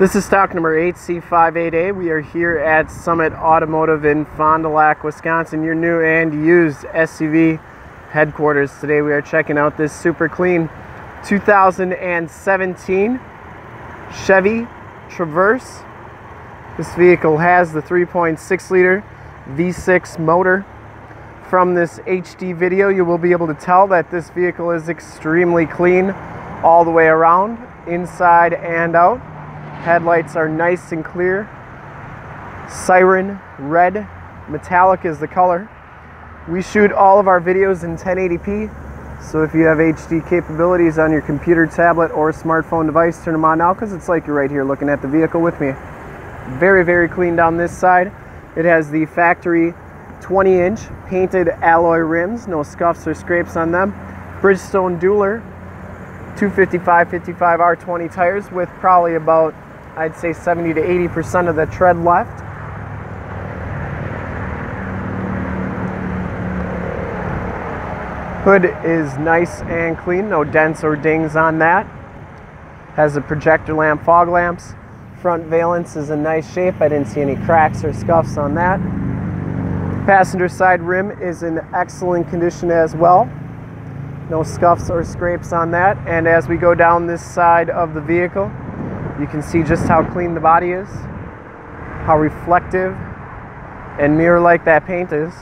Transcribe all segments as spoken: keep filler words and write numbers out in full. This is stock number eight C five eight A. We are here at Summit Automotive in Fond du Lac, Wisconsin, your new and used S U V headquarters. Today we are checking out this super clean two thousand seventeen Chevy Traverse. This vehicle has the three point six liter V six motor. From this H D video, you will be able to tell that this vehicle is extremely clean all the way around, inside and out. Headlights are nice and clear. Siren red, metallic is the color. We shoot all of our videos in ten eighty p, so if you have H D capabilities on your computer, tablet, or smartphone device, turn them on now because it's like you're right here looking at the vehicle with me. Very, very clean down this side. It has the factory twenty inch painted alloy rims, no scuffs or scrapes on them. Bridgestone Dueler two fifty-five fifty-five R twenty tires with probably about, I'd say, seventy to eighty percent of the tread left. Hood is nice and clean, no dents or dings on that. Has a projector lamp, fog lamps. Front valance is in nice shape. I didn't see any cracks or scuffs on that. Passenger side rim is in excellent condition as well. No scuffs or scrapes on that. And as we go down this side of the vehicle, you can see just how clean the body is, how reflective and mirror-like that paint is.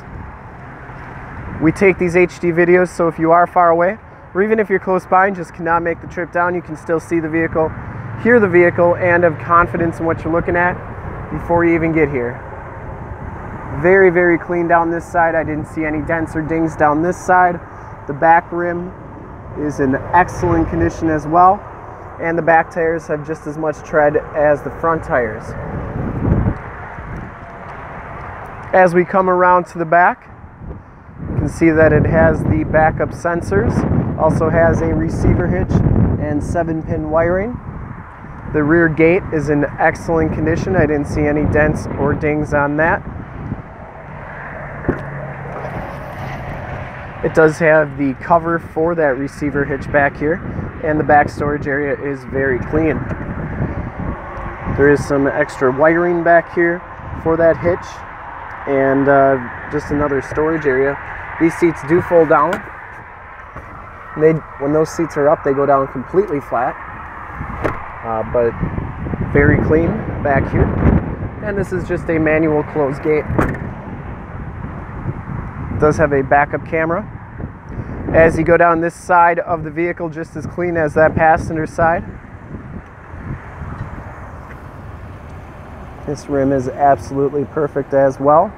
We take these H D videos, so if you are far away, or even if you're close by and just cannot make the trip down, you can still see the vehicle, hear the vehicle, and have confidence in what you're looking at before you even get here. Very, very clean down this side. I didn't see any dents or dings down this side. The back rim is in excellent condition as well, and the back tires have just as much tread as the front tires. As we come around to the back, you can see that it has the backup sensors, also has a receiver hitch and seven pin wiring. The rear gate is in excellent condition. I didn't see any dents or dings on that. It does have the cover for that receiver hitch back here, and the back storage area is very clean. There is some extra wiring back here for that hitch, and uh, just another storage area. These seats do fold down. They, when those seats are up, they go down completely flat, uh, but very clean back here. And this is just a manual close gate. Does have a backup camera. As you go down this side of the vehicle, just as clean as that passenger side. This rim is absolutely perfect as well.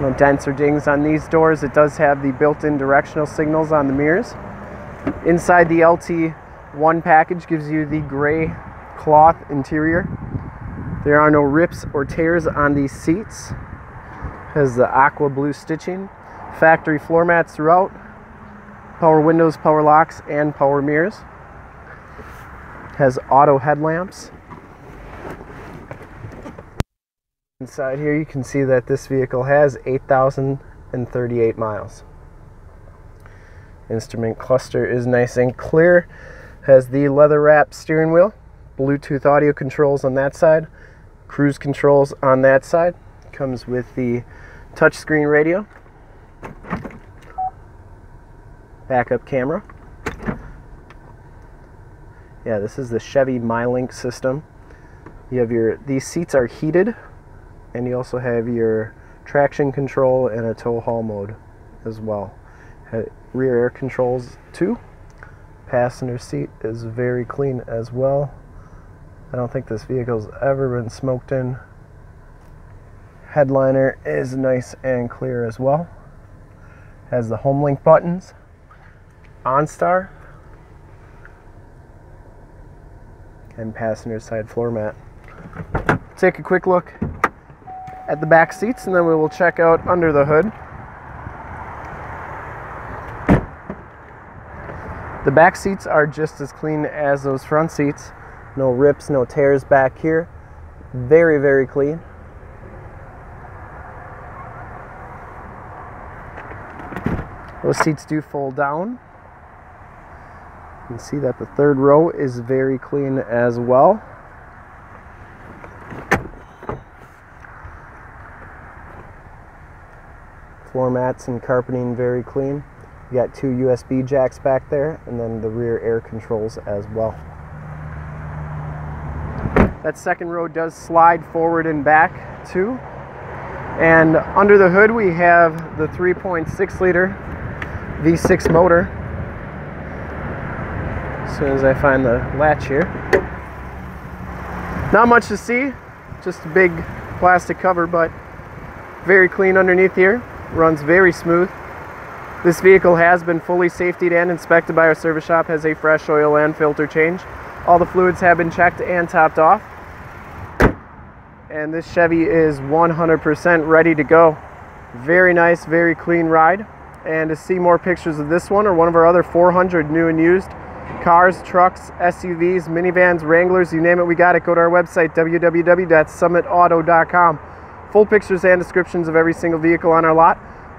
No dents or dings on these doors. It does have the built-in directional signals on the mirrors. Inside, the L T one package gives you the gray cloth interior. There are no rips or tears on these seats. Has the aqua blue stitching. Factory floor mats throughout. Power windows, power locks, and power mirrors. Has auto headlamps. Inside here, you can see that this vehicle has eight thousand thirty-eight miles. Instrument cluster is nice and clear. Has the leather wrapped steering wheel. Bluetooth audio controls on that side. Cruise controls on that side. Comes with the touchscreen radio, backup camera. Yeah, this is the Chevy MyLink system. You have your, these seats are heated, and you also have your traction control and a tow haul mode as well. Rear air controls too. Passenger seat is very clean as well. I don't think this vehicle's ever been smoked in. Headliner is nice and clear as well. Has the HomeLink buttons, OnStar, and passenger side floor mat. Take a quick look at the back seats, and then we will check out under the hood. The back seats are just as clean as those front seats. No rips, no tears back here. Very, very clean. Those seats do fold down. You can see that the third row is very clean as well. Floor mats and carpeting very clean. You got two U S B jacks back there, and then the rear air controls as well. That second row does slide forward and back too. And under the hood we have the three point six liter V six motor. As soon as I find the latch here. Not much to see, just a big plastic cover, but very clean underneath here. Runs very smooth. This vehicle has been fully safetied and inspected by our service shop, has a fresh oil and filter change. All the fluids have been checked and topped off. And this Chevy is one hundred percent ready to go. Very nice, very clean ride. And to see more pictures of this one or one of our other four hundred new and used cars, trucks, S U Vs, minivans, Wranglers, you name it, we got it. Go to our website, w w w dot summit auto dot com. Full pictures and descriptions of every single vehicle on our lot.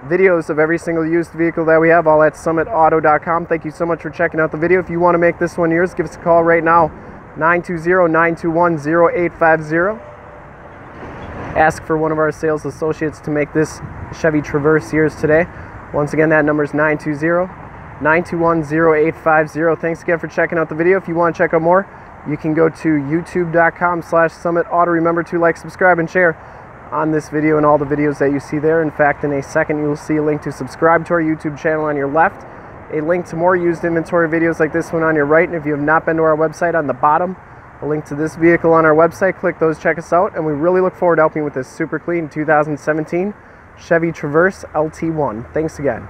Videos of every single used vehicle that we have, all at summit auto dot com. Thank you so much for checking out the video. If you want to make this one yours, give us a call right now, nine two zero, nine two one, zero eight five zero. Ask for one of our sales associates to make this Chevy Traverse yours today. Once again, that number is nine two zero, nine two one, zero eight five zero. Thanks again for checking out the video. If you want to check out more, you can go to youtube dot com slash summit auto. Remember to like, subscribe, and share on this video and all the videos that you see there. In fact, in a second, you'll see a link to subscribe to our YouTube channel on your left, a link to more used inventory videos like this one on your right, and if you have not been to our website, on the bottom, a link to this vehicle on our website. Click those, check us out, and we really look forward to helping you with this super clean two thousand seventeen Chevy Traverse L T one. Thanks again.